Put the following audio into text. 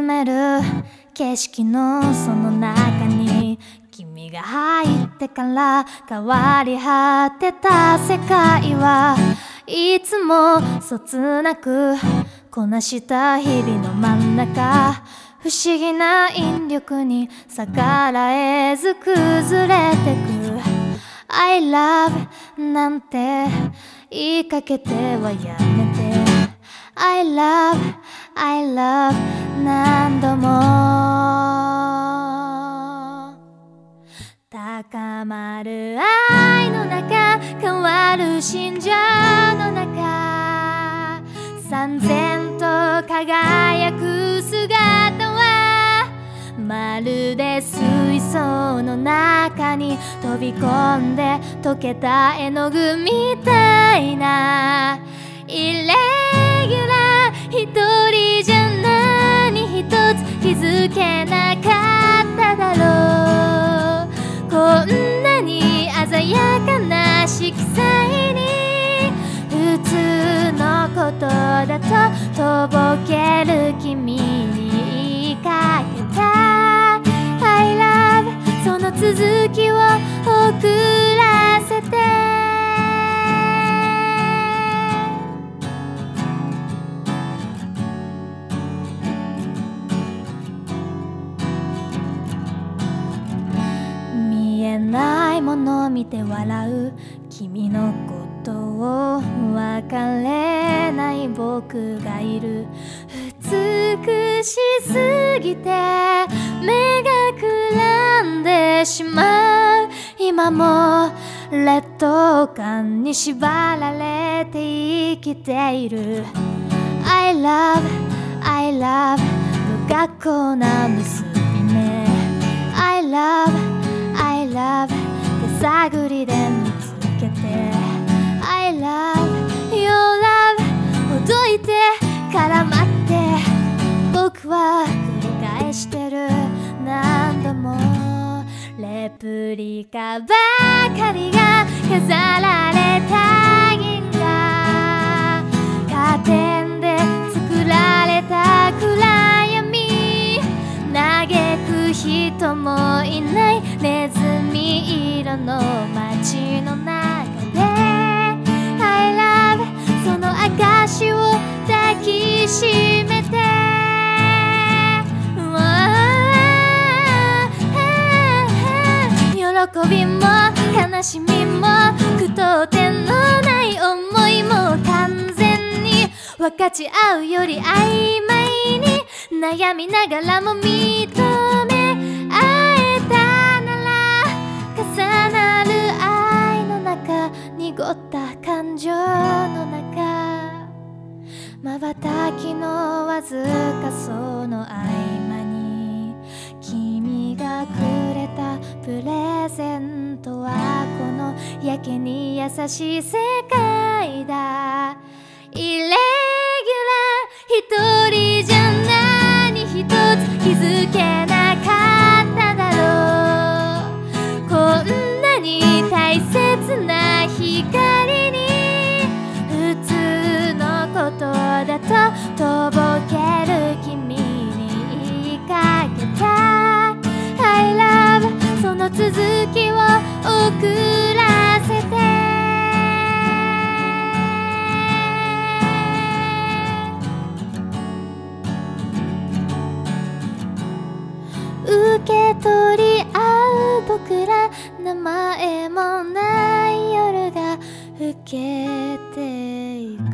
進める景色のその中に君が入ってから変わり果てた世界はいつもそつなくこなした日々の真ん中、不思議な引力に逆らえず崩れてく。 I love なんて言いかけてはやめて、 I love I love 何度も高まる愛の中、変わる心情の中、燦然と輝く姿はまるで水槽の中に飛び込んで溶けた絵の具みたいなイレギュラー、一人じゃ何一つ気づけなかっただろう。こんなに鮮やかな色彩に普通のことだととぼける君に言いかけた I love その続きを送らせて。ないもの見て笑う君のことを分かれない僕がいる。美しすぎて目がくらんでしまう。今も劣等感に縛られて生きている。 I love I love 無学校な結び目、 I love I love 手探りで見つけて、 I love your love ほどいて絡まって、僕は繰り返してる。何度もレプリカばかりが飾られた銀河、カーテンで作られた暗闇、嘆く人もいないネズミ色の街の中で I love その証を抱きしめて、喜びも悲しみも句読点のない思いも完全に分かち合うより曖昧に悩みながらも認め濁った感情の中、瞬きのわずかその合間に君がくれたプレゼントはこのやけに優しい世界だ。イレギュラー、一人じゃ何一つ気づけなかっただろう。こんなに大切な光に普通のことだととぼける君に言いかけた I love その続きを送らせて。受け取り合う僕ら、名前もない夜が更けていく。